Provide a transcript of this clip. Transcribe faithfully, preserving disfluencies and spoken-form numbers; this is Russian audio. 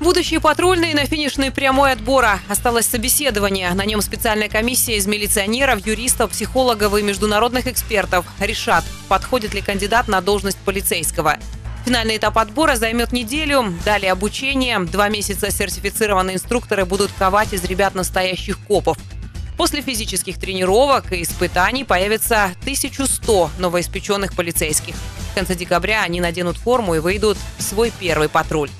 Будущие патрульные на финишной прямой отбора. Осталось собеседование. На нем специальная комиссия из милиционеров, юристов, психологов и международных экспертов решат, подходит ли кандидат на должность полицейского. Финальный этап отбора займет неделю, далее обучение. Два месяца сертифицированные инструкторы будут ковать из ребят настоящих копов. После физических тренировок и испытаний появится тысяча сто новоиспеченных полицейских. В конце декабря они наденут форму и выйдут в свой первый патруль.